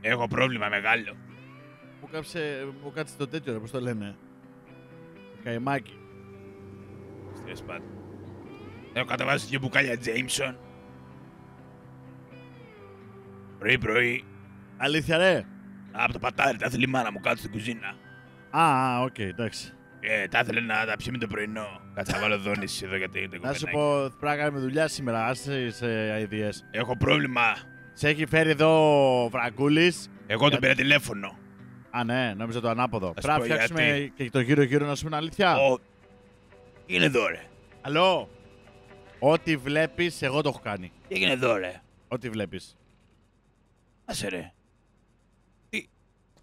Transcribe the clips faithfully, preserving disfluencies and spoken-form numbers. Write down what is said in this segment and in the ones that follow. Έχω πρόβλημα μεγάλο. Μου κάψε, μου κάτσε το τέτοιο ρε, πώς το λένε. Καϊμάκι. Στρες πάντα. Έχω καταβάσει και μπουκάλια Τζέιμσον. Πρωί πρωί. Αλήθεια ρε. Από το πατάρι, τα θέλει η μάνα μου κάτω στην κουζίνα. Α, οκ, εντάξει. Ε, τα ήθελε να τα ψήσει με το πρωινό. Κάτσε να βάλω δόνηση εδώ γιατί είναι κομμενάκι. Να σου πω, πρέπει να κάνουμε δουλειά σήμερα, άσε σε άι ντι ες. Έχω πρόβλημα. Σε έχει φέρει εδώ ο Φραγκούλης. Εγώ γιατί... τον πήρα τηλέφωνο. Α, ναι, νόμιζα το ανάποδο. Πρέπει να φτιάξουμε γιατί... και το γύρω-γύρω να σου πούμε αλήθεια. Ο... Είναι εδώ, ρε. Αλλό. Ό,τι βλέπεις, εγώ το έχω κάνει. Τι είναι εδώ, ρε. Ό,τι βλέπεις. Άσε, ρε.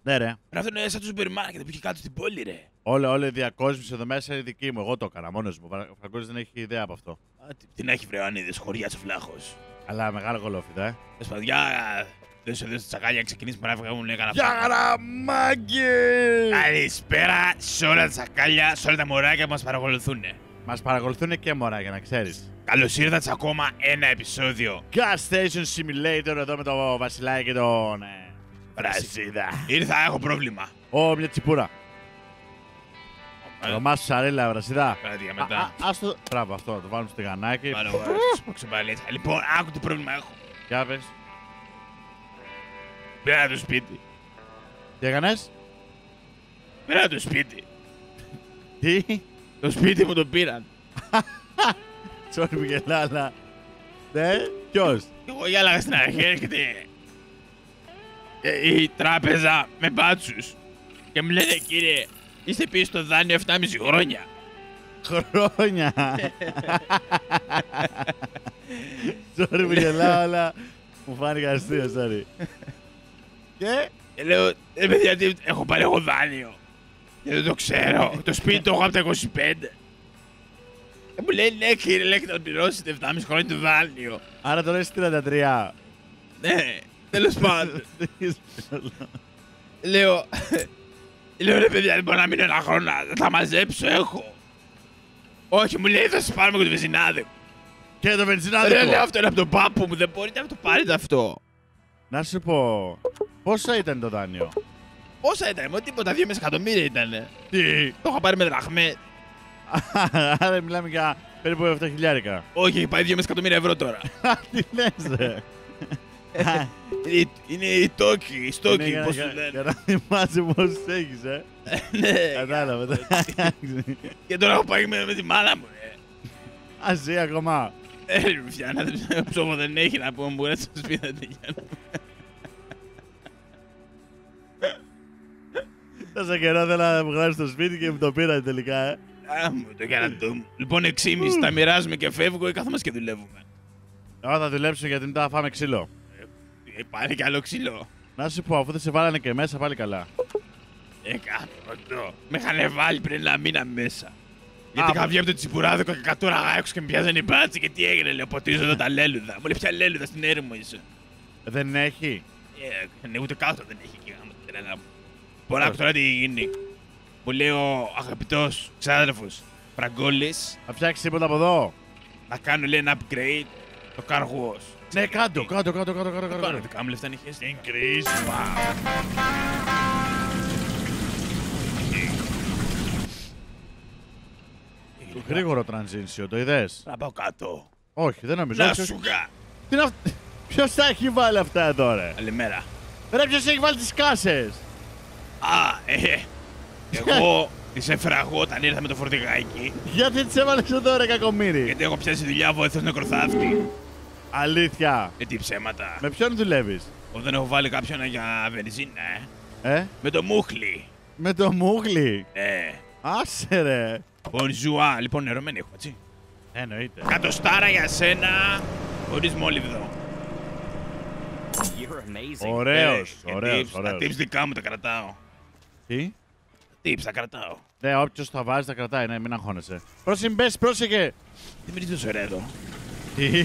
Ναι, ρε. Αυτό είναι σαν του σούπερ μάρκετ που είχε κάτω στην πόλη, ρε. Όλη, όλη η διακόσμηση εδώ μέσα είναι δική μου. Εγώ το έκανα μόνος μου. Ο Φραγκούλης δεν έχει ιδέα από αυτό. Α, τι... Την έχει βρεανίδες, χωριά στο φλάχος. Αλλά μεγάλο κολόφιδα, ε. Πες παντιά, δεν σου δίνω στα τσακάλια, ξεκινήσει παράφυγα μου, λέγανε αυτά. Για γραμμάγκε! Καλησπέρα σε όλα τα τσακάλια, σε όλα τα μωράκια που μας παρακολουθούν. Μας παρακολουθούν και μωράκια, να ξέρεις. Καλώς ήρθατε σε ακόμα ένα επεισόδιο Gas Station Simulator εδώ με τον Βασιλάκη και τον. Βρασίδα. Ήρθα, έχω πρόβλημα. Ω, oh, μια τσιπούρα. Ρωμά σου σαρέλα, Βρασίδα. Παραδείγμα μετά. Ας το... Μπράβο, αυτό, το βάλουμε στο τηγανάκι. Βάλω, βάλω, λοιπόν, άκου τι πρόβλημα έχω. Για πες. Πήρα το σπίτι. Τι έκανες? Πήρα το σπίτι. Τι? Το σπίτι μου το πήραν. Sorry που γελάω, αλλά... Ναι, ποιος? Εγώ γέλαγα στην αρχή και τι... Η τράπεζα με μπάτσους και μου λένε κύριε είστε πίσω στο δάνειο εφτάμισι χρόνια. Χρόνια. Sorry που γελάω αλλά μου φάνηκε αστείο, sorry. Και λέω ρε παιδιά τι έχω πάρει εγώ δάνειο και δεν το ξέρω, το σπίτι το έχω από τα είκοσι πέντε. Μου λέει ναι κύριε λέει να πληρώσετε εφτάμισι χρόνια το δάνειο. Άρα τώρα είσαι τριάντα τρία. Ναι. Τέλος πάντων. Λέω... Λέω ρε παιδιά δεν μπορώ να μείνω ένα χρόνο, θα τα μαζέψω, έχω. Όχι μου λέει θα σας πάρουμε και το βενζινάδικο. Και το βενζινάδικο. Λέω αυτό είναι από τον πάππο μου, δεν μπορείτε να το πάρετε αυτό. Να σου πω... Πόσα ήταν το δάνειο? Πόσα ήταν, μόνο τίποτα, δύο μέσα εκατομμύρια ήτανε. Τι? Το είχα πάρει με δραχμές. Άρα μιλάμε για περίπου επτά χιλιάρικα. Όχι, έχει πάει δύο μέσα εκατομμύρια ευρώ τώρα. Τι λες ρε. Είναι η τόκη, η στόκη, πώς σου λένε. Για να θυμάσαι πώς τους έχεις, ε. Ναι. Κατάλαβα. Και τώρα έχω πάει με τη μάνα μου, ε. Ας ζει ακόμα. Ε, πιάνα, ψώμα δεν έχει να πω, μπορεί να σας πει να τη γιάνομαι. Τόσα καιρό ήθελα να μου γράψει το σπίτι και μου το πήραν τελικά, ε. Α, μου το έκανα το. Λοιπόν, εξήμιση, τα μοιράζουμε και φεύγω ή καθόμαστε και δουλεύουμε. Τώρα θα δουλέψω γιατί μετά θα φάμε ξύλο. Ε, πάλι κι άλλο ξύλο. Να σου πω, αφού δεν σε βάλανε και μέσα, πάλι καλά. Ε, κάτω. Με είχαν βάλει πριν ένα μήνα μέσα. Γιατί είχα βγει από το τσιπουράδικο και κατούραγα έξω και με πιάζανε οι μπάτσοι και τι έγινε, λέω. Ποτίζω εδώ τα λέλουδα. Μου λέει πια λέλουδα στην έρημο είσαι. Δεν έχει. Ε, ούτε κάτω δεν έχει και γάμο την τρέλα μου. Μπορώ να πω τώρα τι γίνει. Μου λέει ο αγαπητό ξάδερφο Φραγκούλη. Θα φτιάξει τίποτα από εδώ. Να κάνω λέει ένα upgrade. Το καργός. Ναι, κάτω, κάτω, κάτω, κάτω, κάτω. Δεν κάνω, δεν κάνω λεφτά νυχές. Increase, wow. Γρήγορο transition, το είδες. Να πάω κάτω. Όχι, δεν νομίζω. Να σου κα. Τι είναι αυτό. Ποιος τα έχει βάλει αυτά εδώ, ρε. Καλημέρα. Ρε, ποιος έχει βάλει τις κάσες. Α, ε. Εγώ... Τις έφραγω όταν ήρθα με το φορτηγάκι. Γιατί τις έβαλες εδώ ρε κακομοίρη. Γιατί έχω πιάσει δουλειά βοηθός νεκροθάφτη. Αλήθεια. Ε, τι ψέματα. Με ποιον δουλεύεις? Ό, δεν έχω βάλει κάποιον για βενζίνα, ε. Ε. Με το μούχλι. Με το μούχλι. Ε. Άσε ρε. Bonjour. Λοιπόν νερωμένη έχω, έτσι. Εννοείται. Κάτω στάρα για σένα. Χωρίς μόλιβδο. Ωραίος, ωραίος, ωραίος. Τα tips δικά μου τα κρατάω. Τι? Tips, τα κρατάω. Ναι, όποιος τα βάζει τα κρατάει, ναι, μην αγχώνεσαι. Πρόσεχε, μπες, πρόσεχε! Τι μυρίζει τόσο ωραία εδώ. Τι,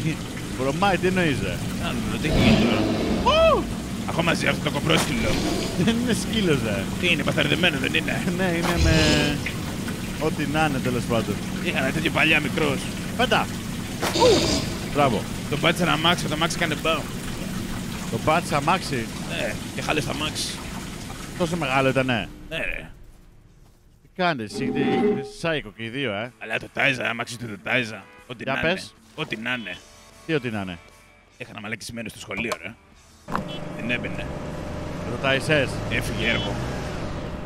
βρωμάει, τι εννοείς, ρε. Να, ναι, τι έχει γίνει τώρα. Ακόμα ζει αυτό το κομπρό σκύλο. Δεν είναι σκύλος, ρε. Τι είναι, παθαριδεμένο, δεν είναι. Ναι, είναι με... Ό,τι να είναι, τέλος πάντων. Είχα ένα τέτοιο παλιά, μικρός. Πέτα! Μπράβο. Τον πάτησα να μάξω, το μάξι κάνε μπάω. Το μπάτσα αμάξι. Ναι, και χάλες αμάξι. Τόσο μεγάλο ήτανε. Ναι, ρε. Τι κάνεις, είναι σάικο και οι δύο, ε. Αλλά το τάιζα, αμάξι του το τάιζα. Ό,τι να είναι. Ό,τι να είναι. Τι ό,τι να είναι. Έχανα μαλάκι σημαίνει στο σχολείο, ρε. Δεν έμπαινε. Το τάιζες. Έφυγε έργο.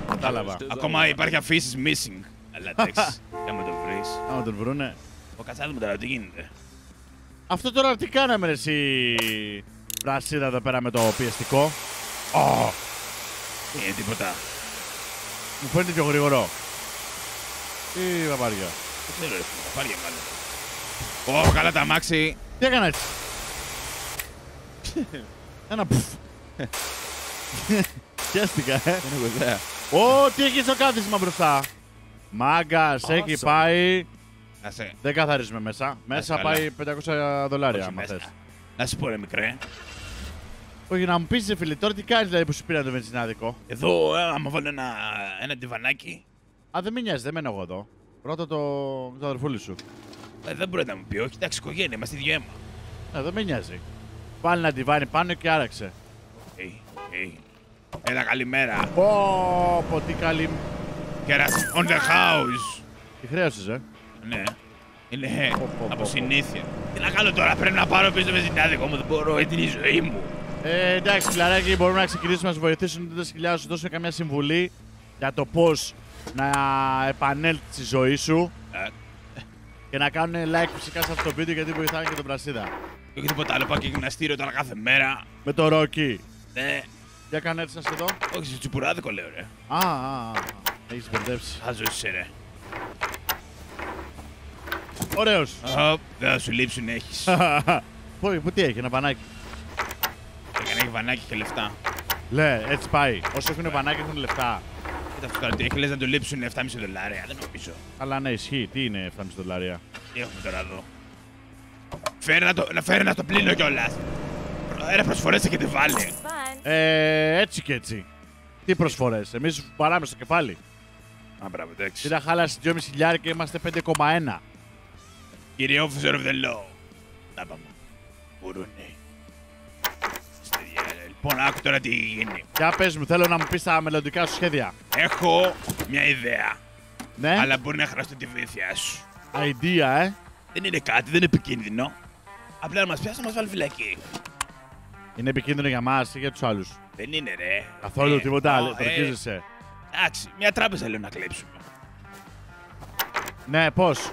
Κατάλαβα. Ακόμα υπάρχει αφήσεις missing. Αλλά εντάξει, άμα τον βρεις. Άμα τον βρούνε. Ο καθάρι μου τώρα, τι γίνεται. Αυτό τώρα τι κάναμε, εσύ. Βρασίδα εδώ πέρα με το πιεστικό. Oh. Είναι τίποτα. Μου φαίνεται πιο γρήγορο. Τι παπάρια. Δεν ξέρω, ρε φίλε, παπάρια μάλλον. Ω, καλά τα αμάξι. Τι έκανα έτσι. Ένα πουφ. Πιέστηκα, ε. Δεν έχω ιδέα. Ω, τι έχει στο κάθισμα μπροστά. Μάγκας, έχει πάει. Δεν καθαρίζουμε μέσα. Μέσα πάει πεντακόσια δολάρια, άμα θες. Να σου πω, ρε μικρέ. Όχι, να μου πεις, ρε φίλε, τώρα τι κάνεις δηλαδή που σου πήραν το βενζινάδικο. Εδώ, άμα βάλω ένα, ένα τυβανάκι. Α, δεν με νοιάζει, δεν μένω εγώ εδώ. Πρώτα το, το αδερφούλη σου. Ε, δεν μπορεί να μου πει, όχι, εντάξει, οικογένεια, είμαστε ίδιο αίμα. Ε, δεν με νοιάζει. Πάλι να τυβάνει πάνω και άραξε. Hey, hey. Έλα, καλημέρα. Πω, πω, τι καλή. Κεράσι, on the house. Τι χρέωσες, ε. Ναι. Είναι πω, πω, από πω, συνήθεια. Πω, πω. Τι να κάνω τώρα, πρέπει να πάρω πίσω το βενζινάδικο μου, δεν μπορώ, είναι η ζωή μου. Ε, εντάξει, φιλαράκι, μπορούμε να ξεκινήσουμε να σας βοηθήσουν. Δεν χιλιάδες, σου δώσουν καμία συμβουλή για το πώς να επανέλθει στη ζωή σου. Yeah. Και να κάνουν like φυσικά σε αυτό το βίντεο γιατί βοηθάνε και τον Βρασίδα. Και όχι τίποτα άλλο, πάω και γυμναστήριο τώρα κάθε μέρα. Με το Rocky. Ναι. Για κάνε έτσι να εδώ. Όχι, σε τσιπουράδικο λέω, ρε. Α, α, α. Έχεις μπερδέψει. Θα ζούσε, ρε. Ωραίος. Oh, δεν θα σου λείψουν, έχεις. Πού τι έχει, ένα πανάκι. Έχει βανάκι και λεφτά. Λε, έτσι πάει. Όσοι έχουν βανάκι έχουν λεφτά. Κοίτα αυτό τώρα τι έχει, λες να του λείψουν επτά κόμμα πέντε δολάρια. Δεν νομίζω. Αλλά ναι, ισχύει. Τι είναι επτά κόμμα πέντε δολάρια. Τι έχουμε τώρα εδώ. Φέρνα το, φέρνα το πλήνο κιόλας. Ένα προσφορές και τη βάλει. Ε, έτσι και έτσι. Τι προσφορές, εμείς παράμε στο κεφάλι. Α, μπράβο, εντάξει. Τι να χάλασε δυόμισι χιλιάδες και είμαστε πέντε κόμμα ένα. Κύριε officer of the law. Να πάμε. Μπουρούνι. Λοιπόν, άκου τώρα τι γίνει. Για πες μου, θέλω να μου πεις τα μελλοντικά σου σχέδια. Έχω μια ιδέα. Ναι. Αλλά μπορεί να χρειαστεί τη βοήθειά σου. Ιδέα, ε. Δεν είναι κάτι, δεν είναι επικίνδυνο. Απλά να μας πιάσει να μας βάλει φυλακή. Είναι επικίνδυνο για μας ή για τους άλλους. Δεν είναι, ρε. Καθόλου ε, τίποτα άλλο. Προκύζεσαι. Εντάξει, μια τράπεζα λέω να κλέψουμε. Ναι, πώς.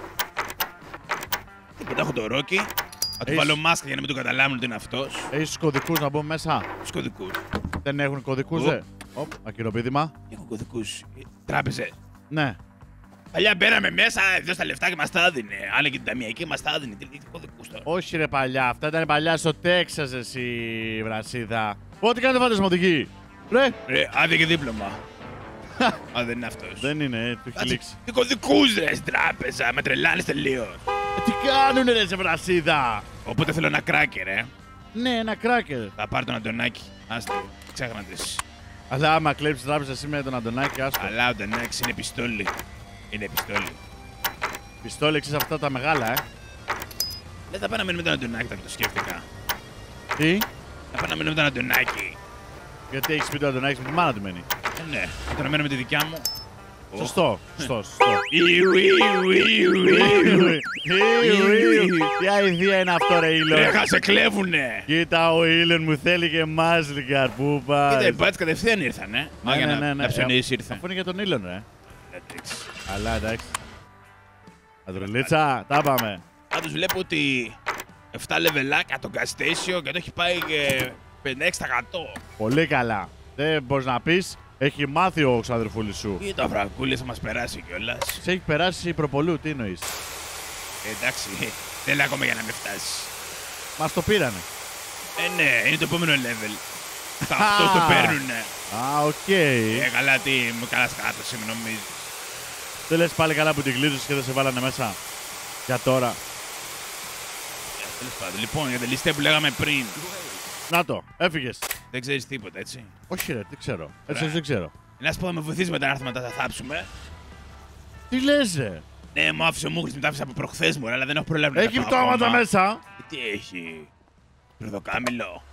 Τίποτα, έχω το Rocky. Θα του Έχεις... βάλω μάσκα για να μην το καταλάβουν ότι είναι αυτός. Έχεις κωδικούς να μπω μέσα. Τους κωδικούς. Δεν έχουν κωδικούς, δε. Οπ, ακυροπίδημα. Έχουν κωδικούς. Τράπεζες. Ναι. Παλιά μπαίναμε μέσα, δώσε τα λεφτά και μας τα έδινε. Άρα και την ταμιακή μας τα έδινε. Τι κωδικούς τώρα. Όχι, ρε παλιά. Αυτά ήταν παλιά στο Τέξας, εσύ Βρασίδα. Ό,τι κάνετε φαντασματική. Ρε. Ρε, άδεια και δίπλωμα. Α, δεν είναι αυτός. Δεν είναι, του έχει λήξει. Τι κωδικούς, ρε, τράπεζα. Με τρελάνεις τελείως. Τι κάνουνε ρε σε Βρασίδα! Οπότε θέλω ένα κράκερ, ε! Ναι, ένα κράκερ! Θα πάρει τον Αντωνάκη. Άστα, ξέχναντες. Αλλά άμα κλέψεις τράπεζα εσύ με τον Αντωνάκη, άστα. Αλλά ο Αντωνάκης είναι πιστόλι. Είναι πιστόλι. Πιστόλι, ξέρεις αυτά τα μεγάλα, ε! Δεν θα πάω να μείνω με τον Αντωνάκη, θα το σκέφτηκα. Τι? Θα πάω να μείνω με τον Αντωνάκη. Γιατί έχεις πει τον Αντωνάκη με τη μάνα του μένει. Ε, ναι, θα το να μένω με τη δικιά μου. Σωστό, σωστό, σωστό. Τι ιδέα είναι αυτό, ρε Έλον. Έχα, σε κλέβουνε. Κοίτα, ο Έλον μου θέλει και εμάς, λιγκαρπούπα. Κοίτα, οι μπάτς κατευθείαν ήρθανε. Μα για να ψωνίσει ήρθαν. Αφού είναι για τον Έλον, ρε. Αλλά εντάξει. Αντρολίτσα, τα πάμε. Άντως βλέπω ότι εφτά λεβελάκια το Gas Station και το έχει πάει και πενήντα έξι τοις εκατό. Πολύ καλά. Δεν μπορείς να πεις. Έχει μάθει ο ξαδερφούλης σου. Κοίτα, Φραγκούλη, θα μας περάσει κιόλας. Σε έχει περάσει προπολού, τι εννοείς. Εντάξει, δεν είναι ακόμα για να με φτάσει. Μας το πήρανε. Ε, ναι, είναι το επόμενο level. Τα αυτό το παίρνουνε. Α, οκ. Ε, καλά, τι, μου καλά σκάτωσε, με νομίζεις. Δεν λες πάλι καλά που την κλείζεις και δεν σε βάλανε μέσα. Για τώρα. Ε, λοιπόν, για τα ληστεία που λέγαμε πριν. Να το, έφυγες. Δεν ξέρεις τίποτα, έτσι. Όχι, ρε, τι ξέρω. Έτσι, δεν ξέρω. Να σου πω, θα με βοηθήσει μετά να έρθουμε να τα θάψουμε. Τι λες, ρε. Ναι, μου άφησε ο Μούχλης, μετά άφησε από προχθές μου, αλλά δεν έχω προλάβει να τα πάω ακόμα. Έχει πτώματα μέσα. Τι έχει. Πυρδοκάμιλο.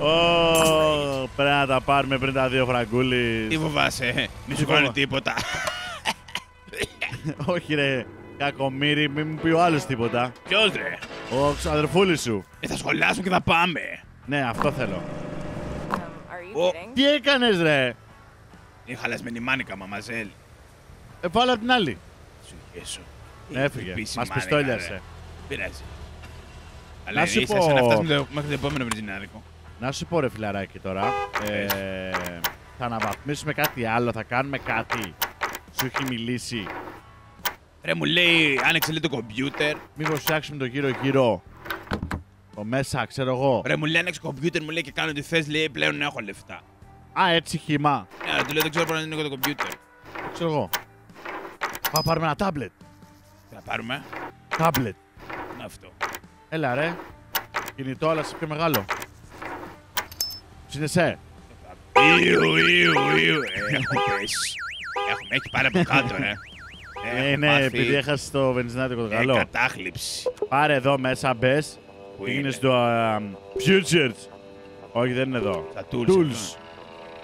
Oh, πρέπει να τα πάρουμε πριν τα δύο, Φραγκούλη. Τι φοβάσαι, μη σου κάνει τίποτα. Όχι ρε, κακομύρι, μην μου πει ο άλλος τίποτα. Ποιος ρε? Ο ξαδερφούλης σου. Ε, θα σχολιάσουμε και θα πάμε. Ναι, αυτό θέλω. Oh. Τι έκανες ρε? Είναι χαλασμένη μάνικα, μαμαζέλ. Ε, πάω απ' την άλλη. Σου γέσω. Έφυγε, μας πιστόλιασε. Πειράζει. Αλλά ίσως πω... να φτάσουμε το... μέχρι το επόμενο βριτζινάρικο. Να σου πω ρε φιλαράκι τώρα, ε, θα αναβαθμίσουμε κάτι άλλο, θα κάνουμε κάτι. Σου έχει μιλήσει. Ρε μου λέει, άνοιξε λέει το κομπιούτερ. Μήπως φτιάξουμε το γύρω γύρω. Το μέσα, ξέρω εγώ. Ρε μου λέει, άνοιξε κομπιούτερ, μου λέει και κάνω τι θες, λέει πλέον έχω λεφτά. Α, έτσι χυμά. Ναι, αλλά του λέω δεν ξέρω πάνω να ανοίγω το κομπιούτερ. Ξέρω εγώ. Θα πάρουμε ένα τάμπλετ. Θα πάρουμε. Τάμπλετ. Να αυτό. Έλα ρε. Κινητό, αλλά σε πιο μεγάλο. Συνεσέ. Ιου, Ιου, Ιου. Έχουμε έχει πάρει από κάτω, ρε. Ναι, ναι, επειδή έχασε το βενζινάτικο το καλό. Κατάχλιψη. Πάρε εδώ μέσα, μπες. Είναι στο Futures. Όχι, δεν είναι εδώ. Τα Tools.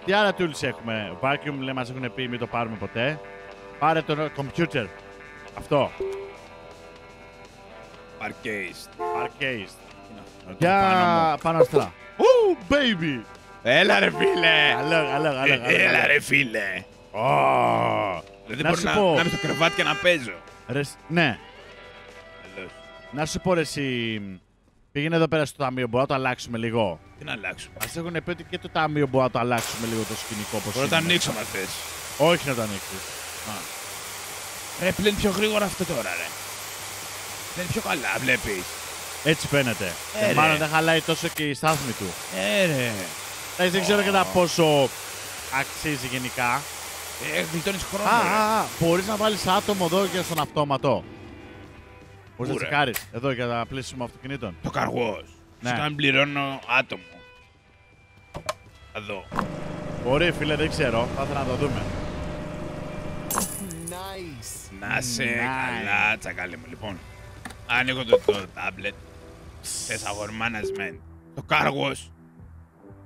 Τι άλλα Tools έχουμε? Vacuum, λέει, μας έχουν πει, μην το πάρουμε ποτέ. Πάρε το Computer. Αυτό. Arcade. Arcade. Για πάνω αστρά. Ου, baby! Έλα ρε φίλε! Αλόγα, αλόγα, αλόγα. Έλα ρε φίλε! Ωoooh! Δεν μπορώ να είμαι στο κρεβάτι και να παίζω. Ναι. Να σου πω ρε εσύ... Πήγαινε εδώ πέρα στο ταμείο, μπορώ να το αλλάξουμε λίγο. Τι να αλλάξουμε? Μας έχουν πει ότι και το ταμείο μπορώ να το αλλάξουμε λίγο το σκηνικό. Μπορώ να το ανοίξω αν θες. Όχι να το ανοίξεις. Ρε πλέον πιο γρήγορα αυτό τώρα ρε. Πλέον πιο καλά βλέπεις. Έτσι φαίνεται. Ε, και μάλλον δεν χαλάει τόσο και η στάθμη του. Ε, ρε. Δηλαδή, δεν ξέρω oh. κατά πόσο αξίζει γενικά. Ε, γλιτώνεις χρόνο. Α, α, μπορείς να βάλεις άτομο εδώ και στον αυτόματο. Μπορείς να τσεκάρεις εδώ για τα πλήσιμα αυτοκινήτων. Το καργός. Ναι. Στο αν πληρώνω άτομο. Εδώ. Μπορεί φίλε, δεν ξέρω. Θα ήθελα να το δούμε. Nice. Να σε nice. Καλά, τσακάλι μου λοιπόν. Ανοίγω το τάμπλετ. Θες αγορ management. Το κάργος.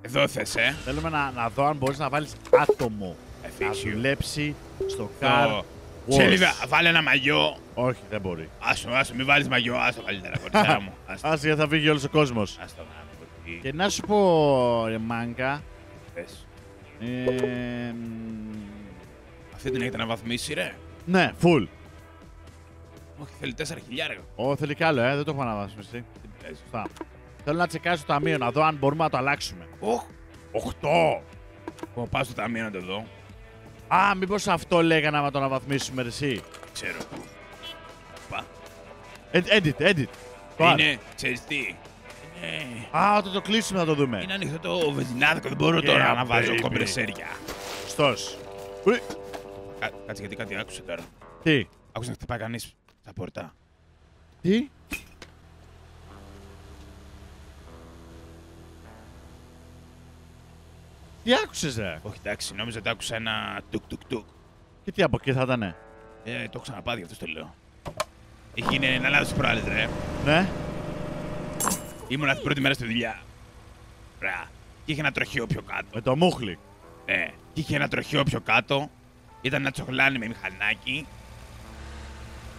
Εδώ θες, ε. Θέλουμε να, να δω αν μπορείς να βάλεις άτομο. Να δουλέψει στο car wash. Σελίδα, βάλε ένα μαγιό. Όχι, δεν μπορεί. Άσο, άσο, μην βάλεις μαγιό. Άσο, καλύτερα, κοριτσάρα μου. Άσο, γιατί θα φύγει όλος ο κόσμος. Άσο, να και να σου πω, ρε μάγκα. Θες. Ε, αυτή την έχετε να βαθμίσει, ρε. Ναι, full. Όχι, θέλει τέσσερα χιλιάρικα. Όχι, θέλει κι άλλο, ε. Δεν το έχω αναβαθμιστεί. Σωστά. Θέλω να τσεκάσω το ταμείο, να δω αν μπορούμε να το αλλάξουμε. Οχ! Οχτώ! Πάω στο ταμείο να το δω. Α, μήπως αυτό λέγανε να το αναβαθμίσουμε, ρε εσύ. Ξέρω. Πα. Edit, edit. Είναι, ξέρεις τι. Α, όταν το κλείσουμε να το δούμε. Είναι ανοιχτό το βενζινάδικο, δεν μπορώ τώρα να βάζω κομπρεσέρια. Στος. Κάτσε γιατί κάτι άκουσα τώρα. Τι. Άκουσα να χτυπάει κανείς. Τα πόρτα. Τι? Τι άκουσες ρε? Όχι εντάξει, νόμιζα ότι άκουσα ένα τουκ τουκ τουκ. Και τι από εκεί θα ήταν? Ε, το έχω ξαναπάθει γι' αυτό το λέω. Έχει γίνει ένα λάθος προάλλες ρε. Ναι. Ήμουνα την πρώτη μέρα στη δουλειά. Ρα. Και είχε ένα τροχείο πιο κάτω. Με το μούχλι. Ναι. Και είχε ένα τροχείο πιο κάτω. Ήταν ένα τσοχλάνι με μηχανάκι.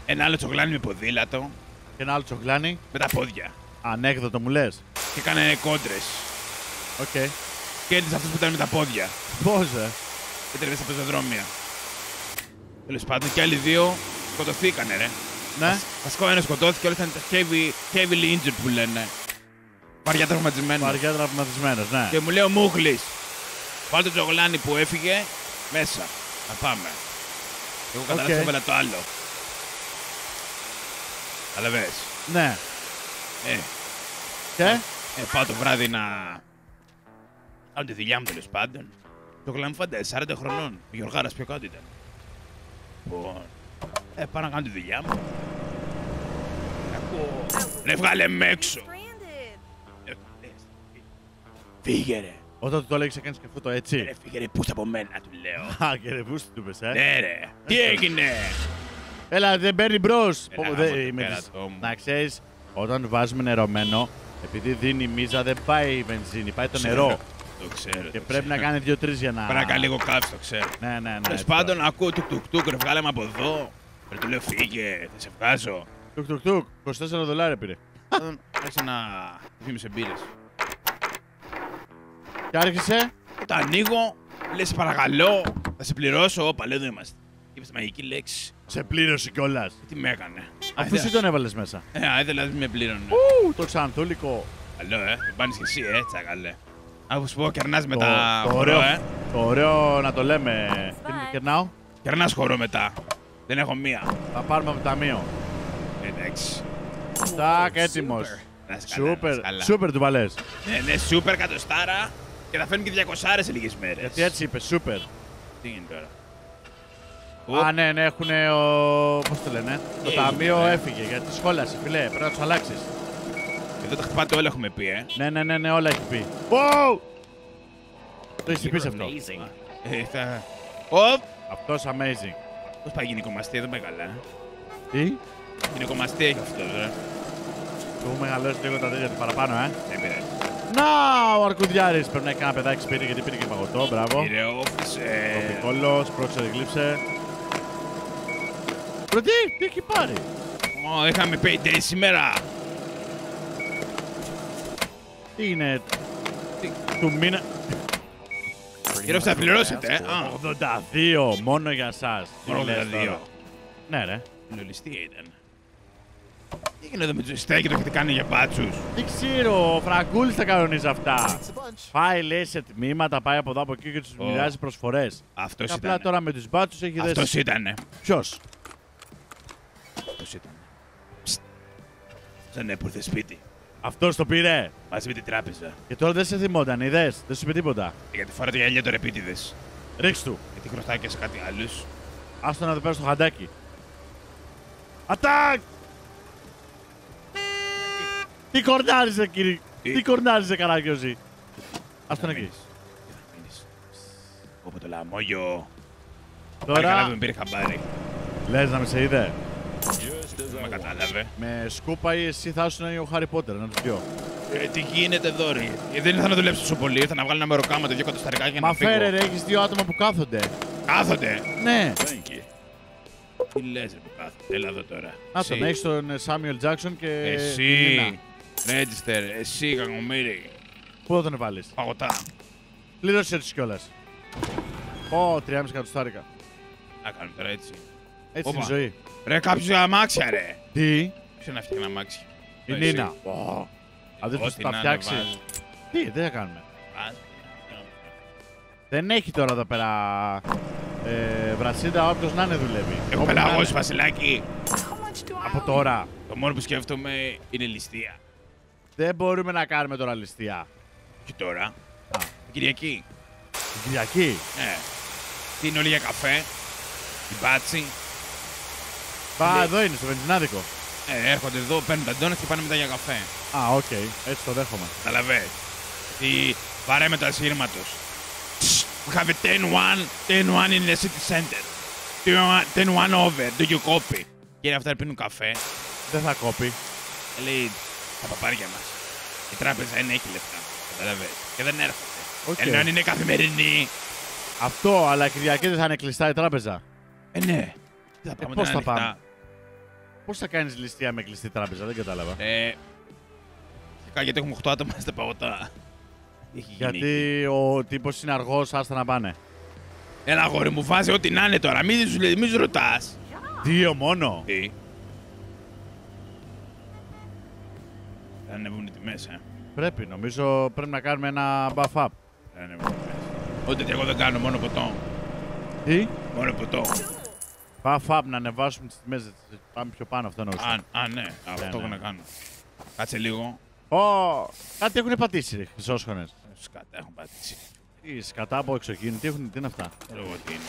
Ένα άλλο τσογλάνι με ποδήλατο. Και ένα άλλο τσογλάνι. Με τα πόδια. Ανέκδοτο μου λες. Και έκανε κόντρες. Οκ. Okay. Κέρδισε αυτούς που ήταν με τα πόδια. Πώς, ε. Και τρεβέ στα πεζοδρόμια. Τέλος πάντων και άλλοι δύο σκοτωθήκανε, ρε. Ναι. Βασικό ένα σκοτώθηκε, όλα ήταν heavy, heavily injured που λένε. Βαριά τραυματισμένος. Βαριά τραυματισμένος, ναι. Και μου λέει ο Μούχλης. Βάλε το τσογλάνι που έφυγε μέσα. Να πάμε. Εγώ καταλάβω έβαλα το άλλο. Καταλαβες. Ναι. Ε. Και. Ε, πάω το βράδυ να... κάνω τη δουλειά μου τέλος πάντων. Το κλαμπ φαντάζει, σαράντα χρονών. Ο Γιωργάρας πιο κάτω ήταν. Λοιπόν. Ε, πάω να κάνω τη δουλειά μου. Ακούω. Ρε βγάλε με έξω. Φύγε ρε. Όταν του το έλεγες έκανες και αυτό το έτσι. Ρε φύγε ρε πούστα από μένα του λέω. Α, και ρε πούστα του πες, ε. Ναι ρε. Τι έγινε. Έλα, δεν παίρνει μπρος. Να ξέρεις, όταν βάζουμε νερωμένο, Επειδή δίνει μίζα δεν πάει η βενζίνη, πάει το νερό. Το ξέρω. Και πρέπει να κάνει δύο τρία για να. Πρέπει να κάνει λίγο καύση, το ξέρω. Ναι, ναι, ναι. Πάντων ακούω τουκ-τουκ-τουκ, ρε βγάλε με από εδώ. Ρε του λέω φύγε, θα σε βγάζω. Τουκ-τουκ-τουκ, είκοσι τέσσερα δολάρια πήρε. Άρχισε να θύμισε μπύρες. Και άρχισε. Τα ανοίγω, λε παρακαλώ, θα σε πληρώσω. Όπα, λέω εδώ είμαστε. Είπε τη μαγική λέξη. Σε πλήρωσε κιόλα. Τι με έκανε. Αφού εσύ τον έβαλε μέσα. Ε, ήθελα να με πλήρωνε. Ου, το ξανθούλικο. Καλό, ε. Το πάνει κι εσύ, ε, τσακαλέ. Αφού σου πω, κερνά μετά. Το ωραίο, ε. Το ωραίο να το λέμε. Τι κερνάω. Κερνά χορό μετά. Δεν έχω μία. Θα πάρουμε από το ταμείο. Εντάξει. Τάκ, έτοιμο. Σούπερ. Σούπερ του βαλέ. Ναι, ναι, σούπερ κατοστάρα. Και θα φέρνουν και διακόσιες σε λίγες μέρες. Γιατί έτσι είπε, σούπερ. Τι είναι τώρα. Α, ah, ναι, ναι, έχουνε ο. Πώς το λένε, το ταμείο έφυγε γιατί σχόλασε, φιλέ. Πρέπει να του αλλάξει. Εδώ τα χτυπάτε όλα έχουμε πει, ε. Ναι, ναι, ναι, ναι, όλα έχει πει. Wow! Το έχει πει αυτό. Αυτό amazing. Πώς πάει γυναικομαστία, δεν πάει καλά. Τι? Γυναικομαστία έχει αυτό, ε. Του έχω μεγαλώσει λίγο τα τέτοια του παραπάνω, ε. Δεν πειράζει. Να, ο Αρκουδιάρης πρέπει να έχει ένα παιδάκι σπίτι γιατί πήρε και παγωτό, μπράβο. Πήρε όφησε. Το πικόλο, πρόξερε, γλύψε. Πρωτή, τι έχει πάρει. Ω, είχαμε payday σήμερα. Τι είναι, του μήνα. Κύριος θα πληρώσετε, ογδόντα δύο, μόνο για σας. ογδόντα δύο. Ναι ρε. Λολιστή ήταν. Τι έγινε εδώ με το ζεστέ και το έχετε κάνει για μπάτσους. Τι ξέρω, ο Φραγκούλης τα κανονίζει αυτά. Πάει λέει σε τμήματα, πάει από εδώ από εκεί και τους oh. μοιράζει προσφορές. Αυτός και απλά ήτανε. Τώρα με τους μπάτσους έχει δέσει. Αυτός ήτανε. Ποιος. Αυτός ήτανε. Ψτ. Σαν έπουρθε σπίτι. Αυτός το πήρε. Μαζί με την τράπεζα. Και τώρα δεν σε θυμόταν, είδες. Δεν σου είπε τίποτα. Γιατί φορά το γυαλιά τώρα επίτηδες. Ρίξ του. Γιατί χρωστάκια σε κάτι άλλους. Άστο να το πέρα στο χαντάκι. Ατάκ! Τι κορνάριζε, κύριε. Τι, Τι κορνάριζε, καράκιοζη. Ας τον εκεί. Όπου το λαμόγιο. Τώρα. Καλά που με πήρε χαμπάρι. Λες να με σε είδε. Δεν με κατάλαβε. Με σκούπα ή εσύ θα ήσουν ο Χάρι Πότερ, να τους πιω. Ε, τι γίνεται εδώ, ρε. Ε, δεν ήρθα να δουλέψω τόσο πολύ. Ήρθα να βγάλω ένα μεροκάμα το δύο κατοσταρικά για να Μα φύγω. Μα φέρε, ρε, έχεις δύο άτομα που κάθονται. Κάθονται. Ναι. Τι λες, ρε, που κάθονται. Έλα εδώ τώρα. Να τον έχεις τον Σάμιουελ Τζάκσον και. Εσύ. Ρέτζιστερ, εσύ κακομοίρη. Πού θα τον βάλεις. Παγωτά. Πλήρωσε έτσι κιόλας. Ω, oh, τρία και μισό εκατοστάρικα. Να κάνουμε τώρα έτσι. Έτσι είναι η ζωή. Ρε, κάποιος αμάξια ρε. Τι. Ποιος είναι αυτή την αμάξια. Η Νίνα. Oh. Αν δεν θα τα φτιάξει. Τι, δεν θα κάνουμε. Βάζ. Δεν έχει τώρα εδώ πέρα ε, Βρασίδα, όποιος να είναι δουλεύει. Έχω πελαγώσει, Βασιλάκι. Από τώρα. Το μόνο που σκέφτομαι είναι ληστεία. Δεν μπορούμε να κάνουμε τώρα ληστεία. Και τώρα. Α. Κυριακή. Κυριακή. Ναι. Τι είναι όλοι για καφέ. Η μπάτση. Πα, εδώ είναι, στο βενζινάδικο. Ε, έρχονται εδώ, παίρνουν τα ντόνες και πάνε μετά για καφέ. Α, οκ. Okay. Έτσι το δέχομαι. Καταλαβαίνεις. Τι βαρέ μετασύρματος. We have ten one in the city center. ten one over. Do you copy. Κύριε, αυτά πίνουν καφέ. Δεν θα κόπη. Λέει... Τα παπάρια μας. Η τράπεζα δεν έχει λεφτά. Καταλαβαίνετε. Και δεν έρχονται. Okay. Ενώ αν είναι καθημερινή. Αυτό, αλλά Κυριακή δεν θα είναι κλειστά η τράπεζα. Ε, ναι. Ε, πώς θα πάμε. Πώς θα κάνεις ληστεία με κλειστή τράπεζα, δεν κατάλαβα. Ε. Γιατί έχουμε οκτώ άτομα στα παγωτά. Γιατί ο τύπος είναι αργός, άστα να πάνε. Έλα, αγόρι μου, βάζει ό,τι να είναι τώρα. Μην ρωτάς. Δύο μόνο. Τι. Θα ανεβούν οι τιμές, ε. Πρέπει, νομίζω πρέπει να κάνουμε ένα buff-up. Θα ανεβούν οι τιμές. Ούτε τι εγώ δεν κάνω, μόνο ποτό. Τι? Μόνο ποτό. Buff-up, να ανεβάσουμε τις τιμές, πάμε πιο πάνω αυτό εννοούσα. Α, ναι, αυτό έχω να κάνω. Κάτσε λίγο. Ω, κάτι έχουν πατήσει, ρε, χρυσόσχονες. Σκατά έχουν πατήσει. Τι, σκατά από εξωγήνη, τι έχουν, τι είναι αυτά. Εγώ τι είναι.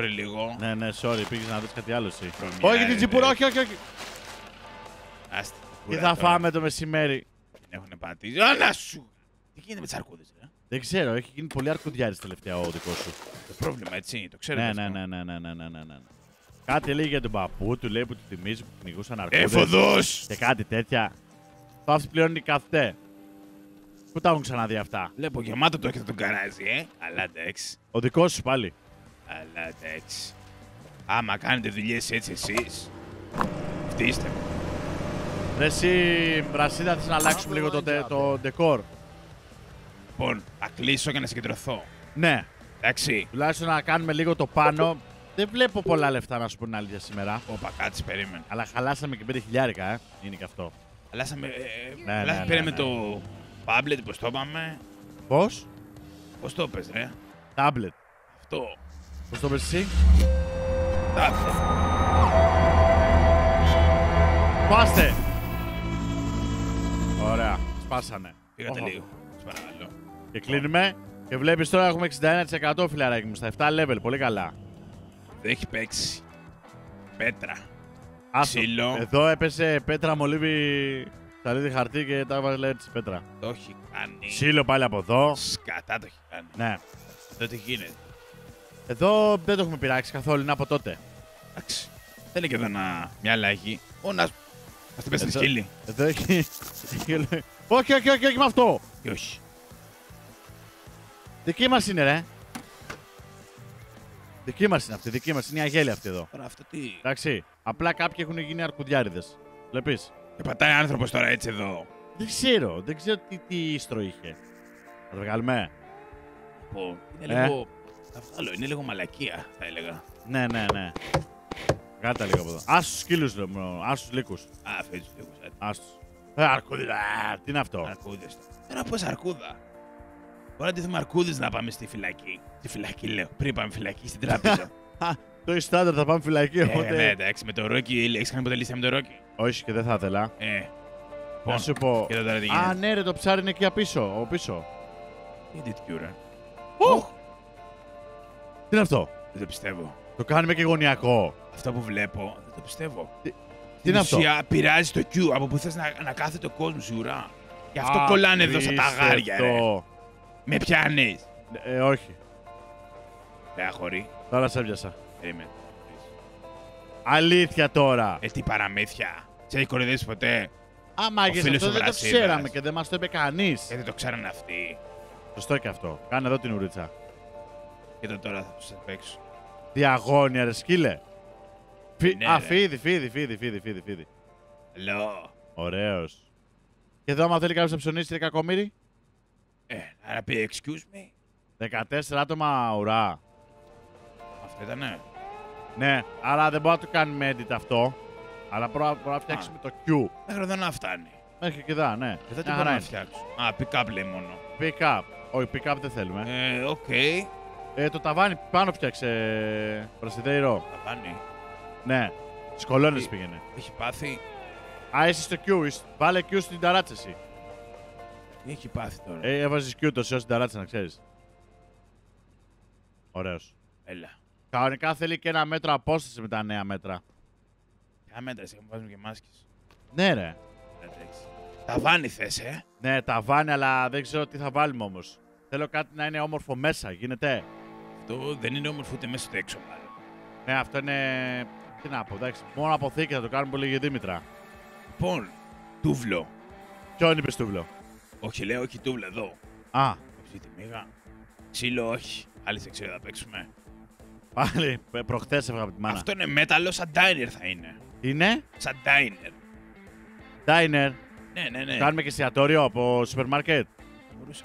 Sorry λίγο. Ναι, ναι, sorry, πήγες να δεις κάτι άλλο εσύ. Όχι, την τσιπουρά, όχι, όχι, όχι. Άστα. Τι θα φάμε το μεσημέρι. Έχουνε πατήσει. Όλα σου! Τι γίνεται με τις αρκούδες, ρε. Δεν ξέρω, έχει γίνει πολύ αρκουδιάρης τελευταία ο δικός σου. Το πρόβλημα, έτσι, το ξέρετε. Ναι, ναι, ναι, ναι, ναι, ναι, ναι. Κάτι λέει για τον παππού του, λέει που του θυμίζει που κυνηγούσαν αρκούδες. Έφοδος! Και κάτι τέτοια. Το άφησε πληρώνει καφέ. Πού τα έχουν ξαναδεί αυτά. Βλέπω γεμάτο το έχετε τον καράζι, ε. Αλλά εντάξει. Ο δικός σου πάλι. Αλλά εντάξει. Άμα κάνετε δουλειές έτσι εσείς, φτύστε με. Ρε εσύ, Βρασίδα, θες να αλλάξουμε λίγο το, το ντεκόρ. Λοιπόν, θα κλείσω για να συγκεντρωθώ. Ναι. Εντάξει. Τουλάχιστον να κάνουμε λίγο το πάνω. Δεν βλέπω πολλά λεφτά να σου πω την αλήθεια σήμερα. Όπα, κάτσε, περίμενε. Αλλά χαλάσαμε και πέντε χιλιάρικα, ε. Είναι και αυτό. Χαλάσαμε. Ε, ναι, ναι, ναι, πήραμε ναι, ναι. Το Πάμπλετ, πώς το είπαμε. Πώς? Πώς το πες, ρε. Τάμπλετ. Αυτό. Πώς το πες εσύ. Τάμπλετ. Πάστε. Ωραία. Σπάσανε. Πήγατε λίγο. Σπαρακαλώ. Και κλείνουμε. Και βλέπεις τώρα έχουμε εξήντα ένα τοις εκατό φιλαράκι μου στα επτά level. Πολύ καλά. Δεν έχει παίξει. Πέτρα. Άσο. Ξύλο. Εδώ έπεσε πέτρα, μολύβι, σαλίδι χαρτί και τα έβαλε έτσι πέτρα. Το έχει κάνει. Ξύλο πάλι από εδώ. Σκατά το έχει κάνει. Ναι. Εδώ τι γίνεται. Εδώ δεν το έχουμε πειράξει καθόλου, είναι από τότε. Εντάξει. Θέλει και εδώ να... μια αλλαγή. Ω, να... ας την πέσει τη σκύλη. Εδώ έχει... όχι, όχι, όχι, όχι με αυτό. Και όχι. Δική μας είναι, ρε. Δική μας είναι αυτή, δική μας είναι η αγέλη αυτή εδώ. Τώρα αυτό τι... εντάξει. Απλά κάποιοι έχουν γίνει αρκουδιάριδες. Βλέπεις. Και πατάει άνθρωπος τώρα έτσι εδώ. Δεν ξέρω, δεν ξέρω τι, τι ίστρο είχε. Θα το βγάλουμε. Λοιπόν, είναι ε? λίγο... θα βγάλω, είναι λίγο μαλακία θα έλεγα. Ναι, ναι, ναι. Κάτα λίγο από εδώ. Άσους σκύλους, άσους λύκους. Α, φέρει τους λύκους, έτσι. Άσους. Ε, αρκούδα, τι είναι αυτό. Αρκούδες. Τώρα πώς αρκούδα. Μπορεί να δούμε αρκούδες να πάμε στη φυλακή. Στη φυλακή λέω, πριν πάμε φυλακή, στην τράπεζα. Το στάνταρ θα πάμε φυλακή, οπότε... Ε, ναι, εντάξει, με το Rocky, έχεις κάνει ποτέ λίστα με το Rocky. Όχι και δεν θα ήθελα. Ε, να σου πω... α, ναι ρε, το ψάρι είναι εκεί απίσω, ο πίσω. Τι είναι τι είναι αυτό. Δεν το πιστεύω. Το κάνουμε και γωνιακό. Αυτό που βλέπω, δεν το πιστεύω. Τι, τι είναι αυτό. Πειράζει το Q, από που θες να, να κάθεται ο κόσμος, σιγουρά. Γι' αυτό α, κολλάνε εδώ στα ταγάρια, ρε. Με πιάνεις. Ε, ε όχι. Λέα χωρί. Τώρα σε έπιασα. Είμαι. Αλήθεια τώρα. Ε, τι παραμύθια. Σε έχει κοροϊδέψει ποτέ. Άμα και αυτό δεν το ξέραμε και δεν μας το είπε κανείς. Ε, δεν το ξέρανε αυτοί. Σωστό και αυτό. Κάνε εδώ την ουρίτσα. Και το τώρα θα τους παίξω. Τι αγώνια ρε σκύλε. Φι... ναι, α, φίδι, φίδι, φίδι, φίδι, φίδι, φίδι. Λό. Ωραίος. Και εδώ άμα θέλει κάποιος να ψωνίσει δέκα κομμύρι. Ε, άρα πει excuse me. δεκατέσσερα άτομα ουρά. Αυτό ήτανε. Ναι, άρα δεν μπορώ να το κάνουμε edit αυτό. Αλλά μπορώ να φτιάξουμε το Q. Μέχρι εδώ να φτάνει. Μέχρι και εδώ, ναι. Εδώ τι μπορώ να φτιάξω. Α, pick up λέει μόνο. Pick up. Όχι, pick up δεν θέλουμε. Ε, οκ. Okay. Ε, το ταβάνι πάνω φτιάξε. Βρασιδέιρο. Ταβάνι. Ναι. Στις κολόνες πήγαινε. Έχει πάθει. Α, είσαι στο Q. Βάλε Q στην ταράτσεση. Τι έχει πάθει τώρα. Ε, έβαζες Q τόσο στην ταράτσα να ξέρεις. Ωραίος. Έλα. Κανονικά θέλει και ένα μέτρο απόσταση με τα νέα μέτρα. Ποια μέτρα, εσύ βάζουμε και μάσκες. Ναι ρε. Ταβάνι θες, ε. Ναι, ταβάνι, αλλά δεν ξέρω τι θα βάλουμε όμως. Θέλω κάτι να είναι όμορφο μέσα, γίνεται. Αυτό δεν είναι όμορφο ούτε μέσα ούτε έξω μάλλον. Ναι, αυτό είναι... τι να πω, εντάξει. Μόνο αποθήκη θα το κάνουμε πολύ για Δήμητρα. Λοιπόν, τούβλο. Ποιον είπες τούβλο. Όχι, λέω, όχι τούβλα εδώ. Α. Αυτή τη μίγα. Ξύλο, όχι. Άλλη σε ξέρω, θα παίξουμε. Πάλι, προχτές έφαγα από τη μάνα. Αυτό είναι μέταλλο, σαν diner θα είναι. Είναι? Σαν diner. Diner. Ναι, ναι, ναι. Κάνουμε και εστιατόριο από σούπερ μάρκετ. Μπορούσα.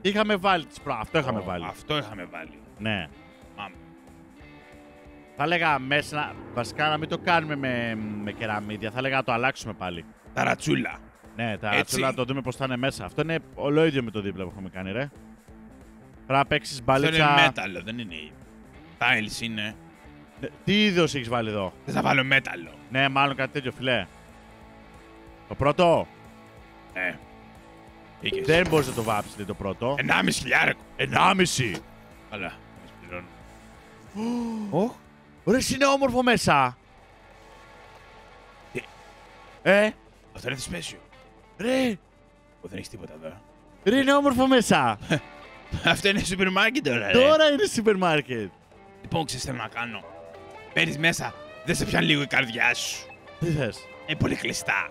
Είχαμε βάλει τις προ... αυτό είχαμε oh, βάλει. Αυτό είχαμε βάλει. Ναι. Μάμ. Θα έλεγα μέσα, να... βασικά να μην το κάνουμε με, με κεραμίδια. Θα έλεγα να το αλλάξουμε πάλι. Ταρατσούλα. Ναι, τα ατσούλα να το δούμε πώς θα είναι μέσα. Αυτό είναι ολόιδιο με το δίπλα που έχουμε κάνει, ρε. Πρέπει να παίξεις μπαλίτσα... αυτό είναι μέταλλο, δεν είναι η... tiles είναι. Τι είδος έχεις βάλει εδώ. Θες να βάλω μέταλλο. Ναι, μάλλον κάτι τέτοιο, φιλέ. Το πρώτο. Ναι. Ε, δεν μπορείς να το βάψεις, δεν το πρώτο. Ενάμιση χιλιάρικο. Ενάμιση. Αλλά, μας πληρώνω. Ωχ. Ωραία, είναι όμορφο μέσα. Ε. Αυτό είναι θεσπέσιο. Ρε! Ω, δεν έχει τίποτα εδώ. Ρε, είναι όμορφο μέσα! Αυτό είναι σούπερ μάρκετ τώρα, ρε. Τώρα είναι σούπερ μάρκετ. Λοιπόν, ξέρεις τι θέλω να κάνω. Παίρνεις μέσα, δεν σε πιάνει λίγο η καρδιά σου. Τι θες. Είναι πολύ κλειστά.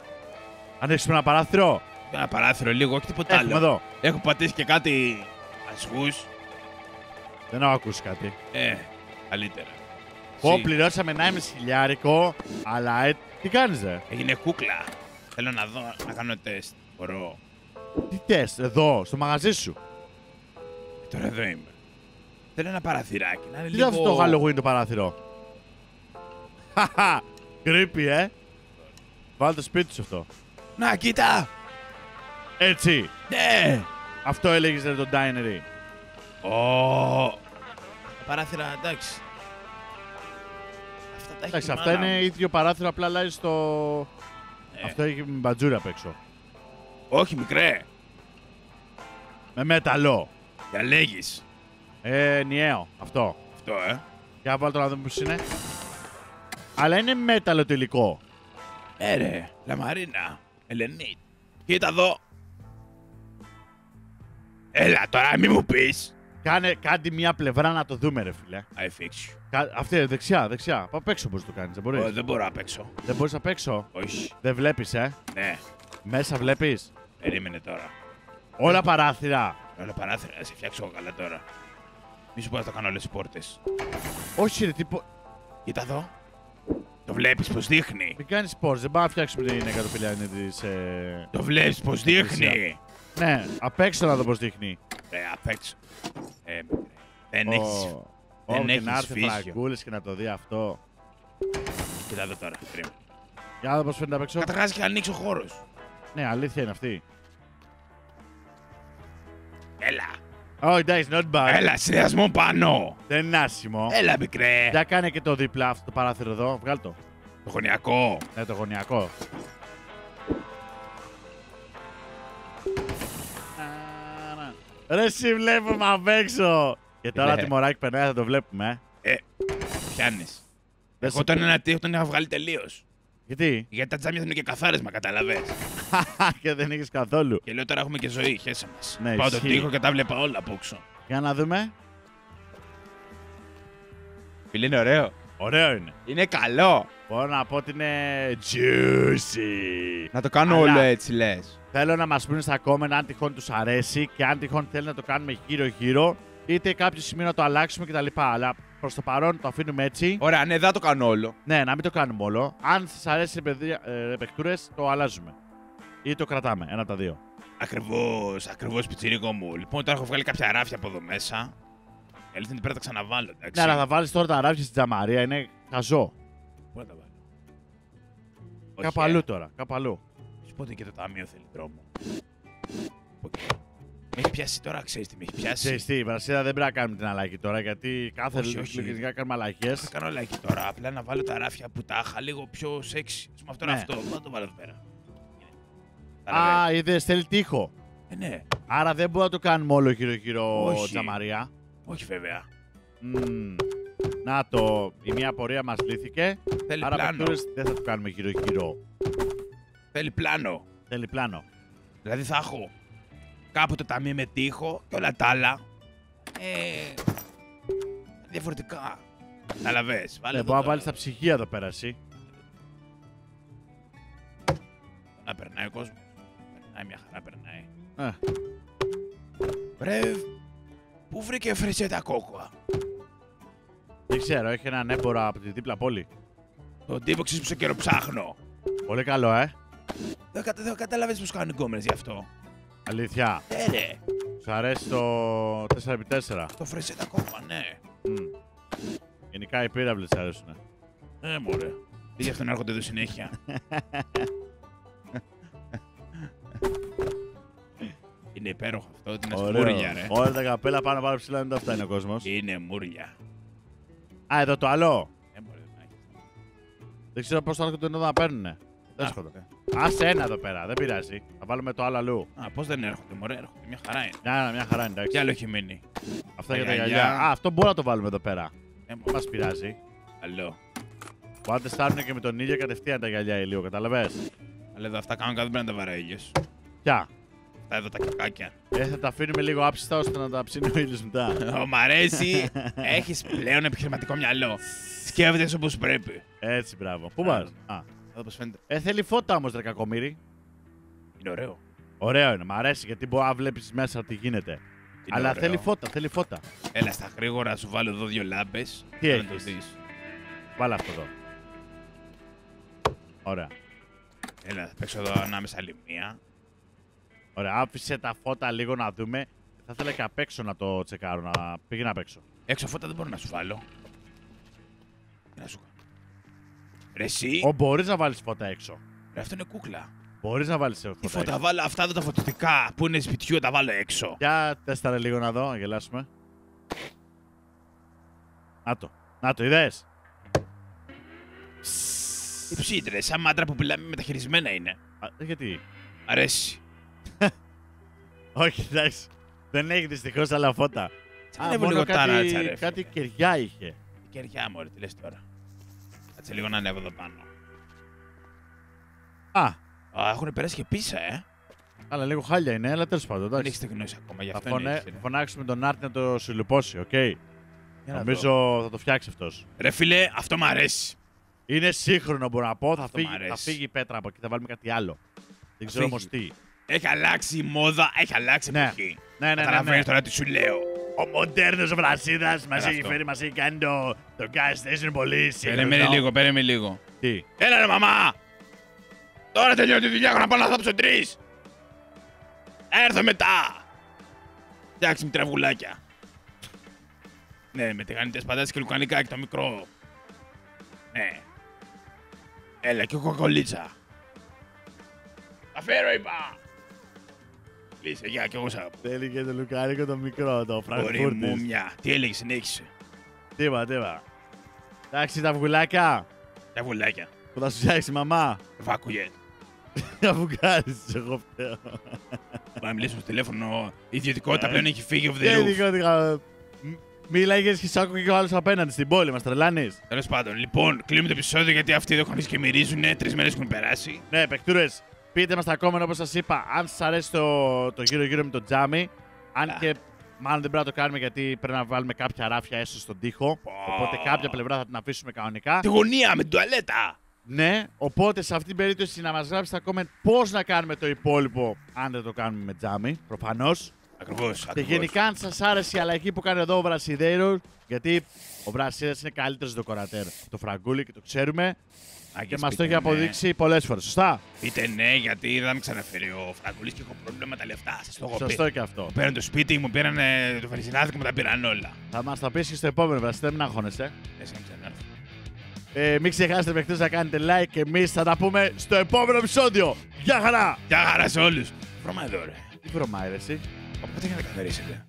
Ανοίξουμε ένα παράθυρο. Ένα παράθυρο λίγο, όχι τίποτα άλλο. Εδώ. Έχω πατήσει και κάτι ασχούς. Δεν έχω ακούσει κάτι. Ε, καλύτερα. Πω, πληρώσαμε ένα μισή χιλιάρικο, αλλά ε, τι κάνεις δε. Έγινε κούκλα. Θέλω να δω, να κάνω τεστ. Μπορώ. Τι τεστ, εδώ, στο μαγαζί σου. Ε, τώρα εδώ είμαι. Θέλω ένα παραθυράκι, να είναι τι λίγο... Τι αυτό το Halloween το παράθυρο. Χαχα, creepy, ε. Βάλτε το σπίτι σου αυτό. Να, κοίτα. Έτσι. Ναι. Αυτό έλεγες ρε τον Dinery. Ω. Τα παράθυρα, εντάξει. Αυτά τα εντάξει, έχει αυτά μάνα. Είναι ίδιο παράθυρο, απλά αλλάζει στο... Ε. Αυτό έχει μπατζούρα απ' έξω. Όχι, μικρέ. Με μεταλλό. Διαλέγεις. Ε, ενιαίο. Αυτό. Αυτό, ε. Για βάλτε να δούμε πώς είναι. Αλλά είναι μέταλλο το υλικό. Ε, ρε. Λαμαρίνα. Ελενίτ. Κοίτα εδώ. Έλα τώρα, μη μου πεις. Κάνε κάτι μια πλευρά να το δούμε, ρε φίλε. I fix you. Κα... Αυτή, δεξιά, δεξιά. Απ' έξω μπορείς να το κάνεις, δεν μπορείς. Oh, δεν μπορώ απ' έξω. Δεν μπορείς απ' έξω. Όχι. Δεν βλέπεις, ε. Ναι. Μέσα βλέπεις. Περίμενε τώρα. Όλα παράθυρα. Όλα παράθυρα, θα σε φτιάξω καλά τώρα. Μη σου πω να το κάνω όλες τις πόρτες. Όχι, ρε, τύπο. Κοίτα εδώ. Το βλέπεις πως δείχνει. Μην κάνεις πόρτες, δεν πάμε να φτιάξουμε την εκατοπηλιά της. Ε... Το βλέπεις πως δείχνει. Ναι, απ' έξω να το πως δείχνει. Ε, απ' έξω. Ε, δεν έχεις. Oh. Δεν oh, έχεις και να έρθει Φραγκούλης και να το δει αυτό. Κοίτα εδώ τώρα. Τρίμα. Για να δω πως φαίνεται απ' έξω. Καταρχάς και ανοίξει ο χώρος. Ναι, αλήθεια είναι αυτή. Έλα. Oh, that's not bad. Έλα, συνδυασμό πάνω. Δεν είναι άσχημο. Έλα, μικρέ. Για κάνε και το δίπλα αυτό το παράθυρο εδώ. Βγάλ' το. Το γωνιακό. Ναι, το γωνιακό. Ρε, εσύ βλέπουμε απ' έξω. Και τώρα τη μωράκι περνάει θα το βλέπουμε. Ε, πιάνεις. Εγώ τον ένα τείχο τον είχα βγάλει τελείως. Γιατί? Γιατί τα τζάμια δεν είναι και καθάρισμα, καταλαβες. Και δεν έχεις καθόλου. Και λέω τώρα έχουμε και ζωή, χέσε μας. Ναι, πάω τον τοίχο και τα βλέπα όλα από έξω. Για να δούμε. Φίλε, είναι ωραίο. Ωραίο είναι. Είναι καλό. Μπορώ να πω ότι είναι juicy. Να το κάνω αλλά... όλο έτσι λες. Θέλω να μας πούνε στα comment αν τυχόν τους αρέσει και αν τυχόν θέλει να το κάνουμε γύρω-γύρω. Είτε κάποιο σημείο να το αλλάξουμε κτλ. Αλλά προς το παρόν το αφήνουμε έτσι. Ωραία, ναι, δεν το κάνω όλο. Ναι, να μην το κάνουμε όλο. Αν σας αρέσει οι παιχτούρες, το αλλάζουμε. Ή το κρατάμε. Ένα από τα δύο. Ακριβώς, ακριβώς, πιτσιρίκο μου. Λοιπόν, τώρα έχω βγάλει κάποια ράφια από εδώ μέσα. Η αλήθεια είναι ότι πρέπει να τα ξαναβάλω. Εντάξει. Ναι, αλλά θα βάλεις τώρα τα ράφια στην τζαμαρία. Είναι χαζό. Πού να τα βάλω. Κάπου αλλού τώρα. Κάπου αλλού. Σου πω ότι και το ταμείο θέλει δρόμο. Okay. Με έχει πιάσει τώρα, ξέρεις τι με έχει πιάσει. Ξέρεις τι, η Βρασίδα δεν πρέπει να κάνουμε την αλλαγή τώρα γιατί κάθε λίγο γενικά κάνουμε αλλαγές. Θα κάνω αλλαγή τώρα. Απλά να βάλω τα ράφια που τα είχα λίγο πιο σεξι. Με αυτό είναι αυτό. Πάω το βάλω εδώ πέρα. Α, είδες, θέλει τείχο. Ε, ναι. Άρα δεν μπορούμε να το κάνουμε όλο γύρω-γύρω τζαμαρία. Όχι, βέβαια. Mm. Να το. Η μία πορεία μας λύθηκε. Θέλει άρα πλάνο. Άρα δεν θα το κάνουμε γύρω-γύρω. Θέλει πλάνο. Θέλει πλάνο. Δηλαδή θα έχω. Κάποτε το ταμείο με τείχο και όλα τα άλλα. Ε, διαφορετικά. Καταλαβες. Βάλε. Μπορώ να βάλεις τα ψυχία εδώ πέρα, εσύ. Να περνάει ο κόσμος. Περνάει, μια χαρά περνάει. Ε. Βρε, πού βρήκε φρεσέτα κόκοα. Δεν ξέρω, έχει έναν έμπορα από τη δίπλα πόλη. Τον τύπο ξύσπισε καιρό ψάχνω. Πολύ καλό, ε. Δεν κατα... καταλαβαίνεις πως κάνουν οι κόμενες γι' αυτό. Αλήθεια. Ε, ρε. Σου αρέσει το τέσσερα επί τέσσερα. Το φρεσέτα κόμμα, ναι. Mm. Γενικά οι πύραυλες σ' αρέσουνε. Ε, μωρέ. Τι γι' αυτό να έρχονται εδώ συνέχεια. Είναι υπέροχο αυτό, ότι είναι μούρλια, ρε. Όλα τα καπέλα πάνω πάρα ψηλά είναι τα αυτά είναι ο κόσμος. Είναι μούρλια. Α, εδώ το άλλο. Ε, μωρέ, δεν ξέρω πώς θα έρχονται εδώ να παίρνουνε. Άσε ένα εδώ πέρα, δεν πειράζει. Θα βάλουμε το άλλο αλλού. Α, πώς δεν έρχονται, μωρέ, έρχονται. Μια χαρά είναι. Ναι, μια χαρά είναι, εντάξει. Τι άλλο έχει μείνει. Αυτά τα για τα γυαλιά. Α, αυτό μπορούμε να το βάλουμε εδώ πέρα. Δεν ε, μας πειράζει. Καλό. Πάντε στάρουν και με τον ήλιο κατευθείαν τα γυαλιά ηλίου, καταλαβες. Αλλά εδώ αυτά κάνουν κάτι πρέπει να τα βαράει ήλιος. Ποια. Αυτά εδώ τα κακάκια. Ε, θα τα αφήνουμε λίγο άψιστα ώστε να τα ψήνει ο ήλιος μετά. Ω, μ' αρέσει. Έχεις πλέον επιχειρηματικό μυαλό. Σκέφτεσαι όπως πρέπει. Έτσι, μπράβο. Πού πας. Α. Εδώ πώς φαίνεται. Ε, θέλει φώτα όμως, ρε κακομοίρη. Είναι ωραίο. Ωραίο είναι, μ' αρέσει γιατί μπορεί να βλέπεις μέσα τι γίνεται. Είναι Αλλά ωραίο. θέλει φώτα, θέλει φώτα. Έλα στα γρήγορα να σου βάλω εδώ δύο λάμπες. Τι έχεις? Βάλε αυτό εδώ. Ωραία. Έλα, θα παίξω εδώ ανάμεσα άλλη μία. Ωραία, άφησε τα φώτα λίγο να δούμε. Θα ήθελα και απ' έξω να το τσεκάρω, να πήγαινα απ' έξω. Έξω φώτα δεν μπορώ να σου βάλω. Να σου κάνω. Ρε εσύ. Ω, μπορείς να βάλεις φώτα έξω. Ρε, αυτό είναι κούκλα. Μπορείς να βάλεις φώτα, φώτα έξω. Βάλω αυτά εδώ τα φωτιστικά που είναι σπιτιού, τα βάλω έξω. Για τέσταρε λίγο να δω, να γελάσουμε. Να το, να το, είδες. Ψήτρε, σαν μάντρα που πουλάμε μεταχειρισμένα είναι. Α, γιατί. Αρέσει. Όχι, εντάξει. Δεν έχει δυστυχώς άλλα φώτα. Σαν Α, μόνο κάτι, τάρα, κάτι κεριά είχε. Η κεριά, μωρέ, τι λες τώρα. Κάτσε λίγο να ανέβω εδώ πάνω. Α. Α, έχουν περάσει και πίσω, ε. Αλλά λίγο χάλια είναι, αλλά τέλος πάντων. Δεν έχεις τη γνώση ακόμα γι' αυτό. Θα φωνε... φωνάξουμε τον Άρτη να το συλλουπώσει, οκ. Okay. Νομίζω θα το φτιάξει αυτός. Ρε φίλε, αυτό μου αρέσει. Είναι σύγχρονο, μπορώ να πω. Θα φύγει, θα φύγει η πέτρα από εκεί, θα βάλουμε κάτι άλλο. Δεν ξέρω όμως τι. Έχει αλλάξει η μόδα, έχει αλλάξει η ναι. εποχή. Ναι, ναι, ναι, ναι, ναι. Τώρα τι σου λέω. Ο μοντέρνος Βρασίδας μας έχει φέρει, μας έχει κάνει το, το Gas Station πολύ σύγχρονο. Παίρνε λίγο, παίρνε με λίγο. Τι. Έλα ρε μαμά! Τώρα τελειώνω τη δουλειά, έχω να πάω να θάψω τρεις. Έρθω μετά. Φτιάξε με τραβουλάκια. Ναι, με τηγανιτές πατάτες και λουκανικά και το μικρό. Ναι. Έλα και κοκολίτσα. Τα φέρω, είπα! Λύσε, γεια, κι εγώ σ' αγαπώ. Θέλει και το λουκάρικο το μικρό, το Φραγκούλη. Ωραία, μουμιά. Τι έλεγε, συνέχισε. Τίποτα, τίποτα. Εντάξει, τα βουλάκια. Τα βουλάκια. Που θα σου φτιάξει, μαμά. Βάκουγε. Να βουκάρεις, εγώ φταίω. Πάμε, μιλήσουμε στο τηλέφωνο. Η ιδιωτικότητα πλέον έχει φύγει από την ιδιωτικότητα. Μίλαγε και σ' άκουγε ο άλλο απέναντι στην πόλη, μα τρελάνει. Τέλος πάντων, λοιπόν, κλείνουμε το επεισόδιο γιατί αυτοί εδώ χωρί και μυρίζουν. Τρεις μέρες έχουν περάσει. Ναι, παιχτούρε. Πείτε μας τα κόμματα όπως σας είπα, αν σας αρέσει το, το γύρω γύρω με το τζάμι. Αν yeah. και μάλλον δεν πρέπει να το κάνουμε γιατί πρέπει να βάλουμε κάποια ράφια έσω στον τοίχο. Oh. Οπότε κάποια πλευρά θα την αφήσουμε κανονικά. Τη γωνία με την τουαλέτα! Ναι, οπότε σε αυτή την περίπτωση να μας γράψετε τα comment πώς να κάνουμε το υπόλοιπο αν δεν το κάνουμε με τζάμι, προφανώς. Ακριβώς, και ακριβώς. Γενικά αν σας άρεσε η αλλαγή που κάνει εδώ ο Βρασιδέιρος, γιατί ο Βρασίδας είναι καλύτερος δοκορατέρ. Το Φραγκούλη και το ξέρουμε. Και μας το έχει αποδείξει ναι. πολλές φορές, σωστά. Πείτε ναι, γιατί είδαμε ξαναφέρει ο Φραγκούλης και έχω πρόβλημα τα λεφτά. Σας το έχω πει. Σωστό και αυτό. Πέραν το σπίτι μου, πέραν το Βαρσινάδικο, μου τα πήραν όλα. Θα μας τα πεις και στο επόμενο, Βρασίδα, μην αγχώνεσαι. Ε, μην ξεχάσετε παιχτές να κάνετε like και εμείς θα τα πούμε στο επόμενο επεισόδιο. Γεια χαρά! Γεια χαρά σε όλους. Βρωμάει εδώ, ρε. Τι βρωμάει, ρε, εσύ. Από πότε για να καθαρίσετε.